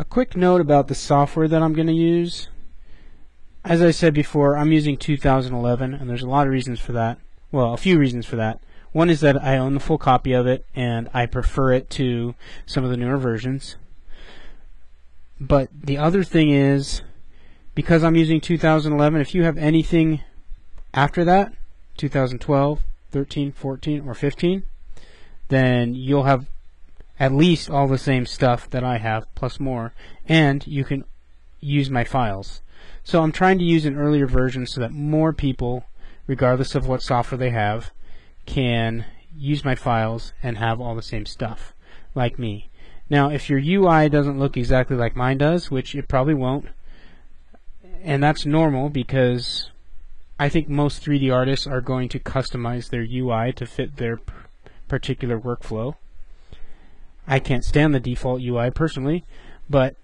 A quick note about the software that I'm going to use. As I said before, I'm using 2011, and there's a lot of reasons for that. Well, a few reasons for that. One is that I own the full copy of it, and I prefer it to some of the newer versions. But the other thing is, because I'm using 2011, if you have anything after that, 2012, 13, 14, or 15, then you'll have at least all the same stuff that I have, plus more, and you can use my files. So I'm trying to use an earlier version so that more people, regardless of what software they have, can use my files and have all the same stuff, like me. Now, if your UI doesn't look exactly like mine does, which it probably won't, and that's normal because I think most 3D artists are going to customize their UI to fit their particular workflow. I can't stand the default UI personally, but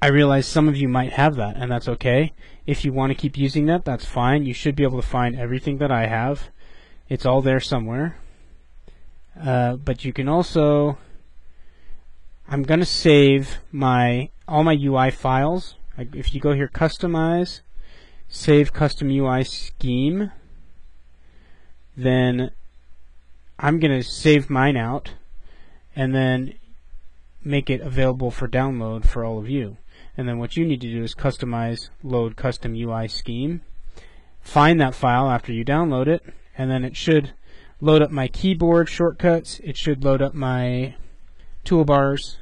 I realize some of you might have that, and that's okay. If you want to keep using that, that's fine. You should be able to find everything that I have. It's all there somewhere. But you can also... I'm going to save all my UI files. If you go here, Customize, Save Custom UI Scheme, then I'm going to save mine out and then make it available for download for all of you. And then what you need to do is customize load custom UI scheme, find that file after you download it, and then it should load up my keyboard shortcuts, it should load up my toolbars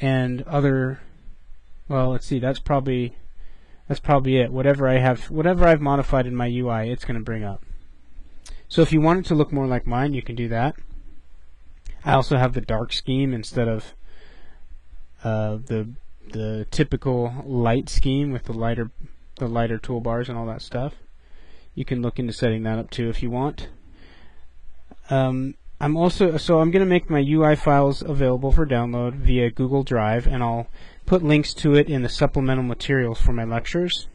and other, well, let's see, that's probably it. Whatever I've modified in my UI, it's going to bring up. So if you want it to look more like mine, you can do that. I also have the dark scheme instead of the typical light scheme with the lighter toolbars and all that stuff. You can look into setting that up too if you want. I'm going to make my UI files available for download via Google Drive, and I'll put links to it in the supplemental materials for my lectures.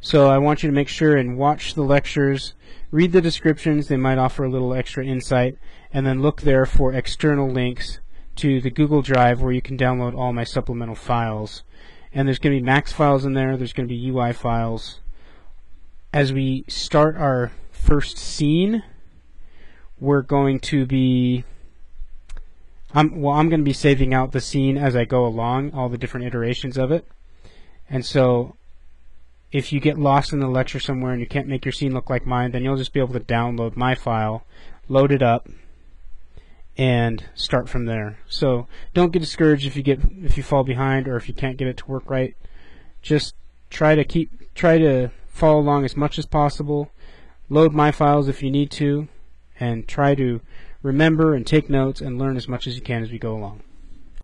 So I want you to make sure and watch the lectures, read the descriptions, they might offer a little extra insight, and then look there for external links to the Google Drive where you can download all my supplemental files. And there's going to be Max files in there, there's going to be UI files. As we start our first scene, we're going to be... I'm going to be saving out the scene as I go along, all the different iterations of it. And so if you get lost in the lecture somewhere and you can't make your scene look like mine, then you'll just be able to download my file, load it up, and start from there. So don't get discouraged if you fall behind or if you can't get it to work right. Just try to follow along as much as possible. Load my files if you need to, and try to remember and take notes and learn as much as you can as we go along.